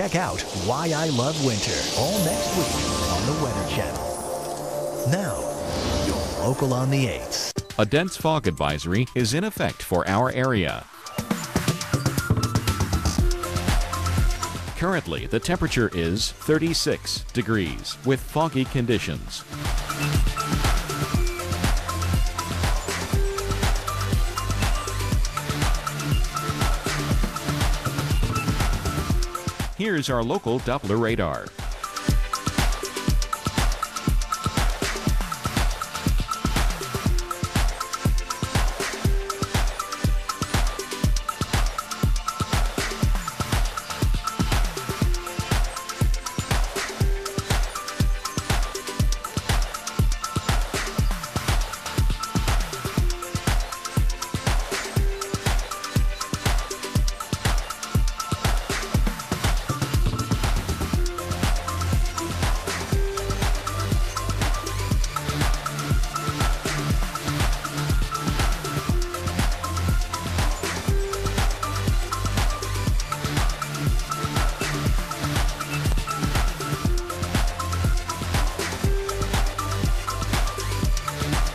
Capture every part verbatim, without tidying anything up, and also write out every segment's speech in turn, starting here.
check out Why I Love Winter all next week on the Weather Channel. Now, your local on the eights. A dense fog advisory is in effect for our area. Currently, the temperature is thirty-six degrees with foggy conditions. Here's our local Doppler radar.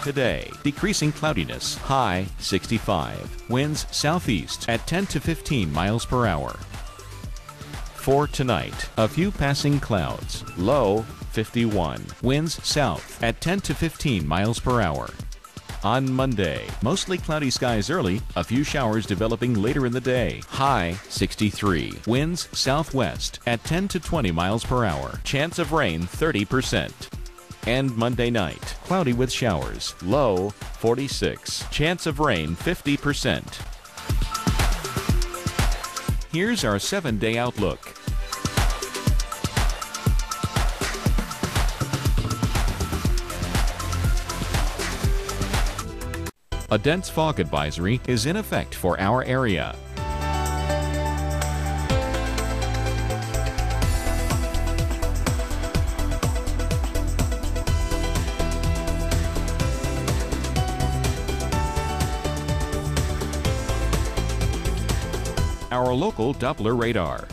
Today, decreasing cloudiness, high sixty-five, winds southeast at ten to fifteen miles per hour. For tonight, a few passing clouds, low fifty-one, winds south at ten to fifteen miles per hour. On Monday, mostly cloudy skies early, a few showers developing later in the day, high sixty-three, winds southwest at ten to twenty miles per hour, chance of rain thirty percent. And Monday night, cloudy with showers, low forty-six, chance of rain fifty percent. Here's our seven-day outlook. A dense fog advisory is in effect for our area. Our local Doppler radar.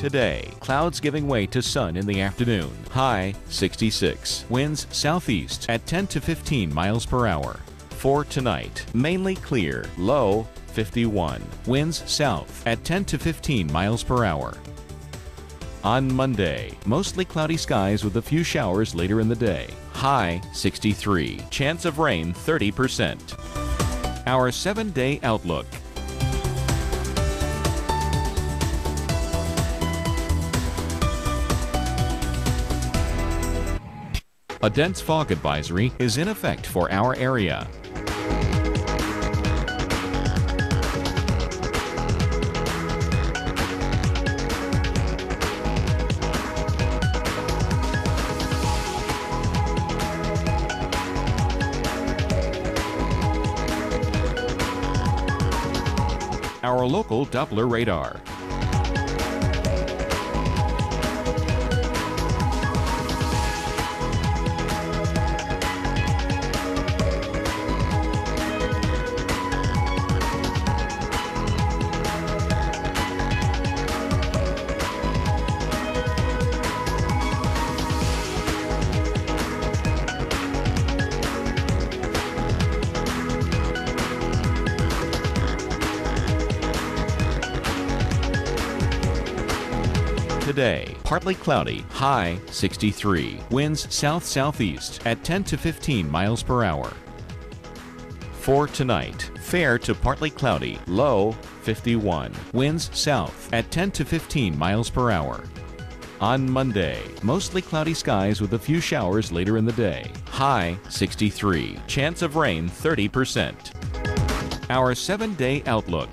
Today, clouds giving way to sun in the afternoon, high sixty-six, winds southeast at ten to fifteen miles per hour. For tonight, mainly clear, low fifty-one, winds south at ten to fifteen miles per hour. On Monday, mostly cloudy skies with a few showers later in the day, high sixty-three, chance of rain thirty percent. Our seven-day outlook. A dense fog advisory is in effect for our area. Our local Doppler radar. today. Partly cloudy, high sixty-three. Winds south-southeast at ten to fifteen miles per hour. For tonight, fair to partly cloudy, low fifty-one. Winds south at ten to fifteen miles per hour. On Monday, mostly cloudy skies with a few showers later in the day. High sixty-three. Chance of rain thirty percent. Our seven-day outlook.